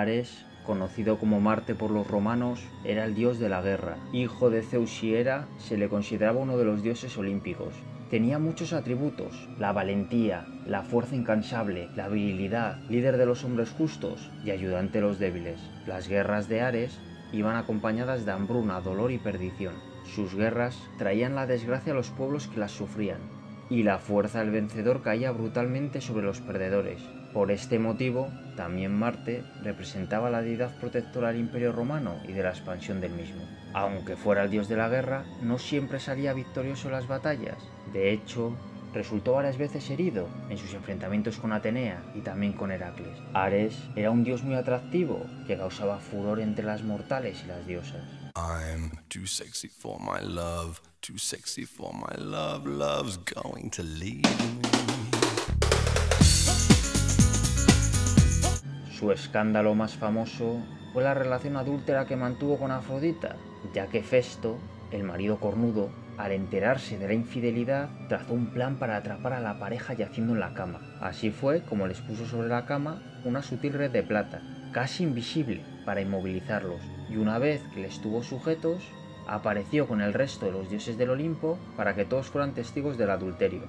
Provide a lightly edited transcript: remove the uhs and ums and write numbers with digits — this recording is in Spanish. Ares, conocido como Marte por los romanos, era el dios de la guerra. Hijo de Zeus y Hera, se le consideraba uno de los dioses olímpicos. Tenía muchos atributos: la valentía, la fuerza incansable, la virilidad, líder de los hombres justos y ayudante de los débiles. Las guerras de Ares iban acompañadas de hambruna, dolor y perdición. Sus guerras traían la desgracia a los pueblos que las sufrían, y la fuerza del vencedor caía brutalmente sobre los perdedores. Por este motivo, también Marte representaba la deidad protectora del Imperio Romano y de la expansión del mismo. Aunque fuera el dios de la guerra, no siempre salía victorioso en las batallas. De hecho, resultó varias veces herido en sus enfrentamientos con Atenea y también con Heracles. Ares era un dios muy atractivo que causaba furor entre las mortales y las diosas. I'm too sexy for my love, too sexy for my love, love's going to leave me. Su escándalo más famoso fue la relación adúltera que mantuvo con Afrodita, ya que Festo, el marido cornudo, al enterarse de la infidelidad, trazó un plan para atrapar a la pareja yaciendo en la cama. Así fue como les puso sobre la cama una sutil red de plata, casi invisible, para inmovilizarlos, y una vez que les tuvo sujetos, apareció con el resto de los dioses del Olimpo para que todos fueran testigos del adulterio.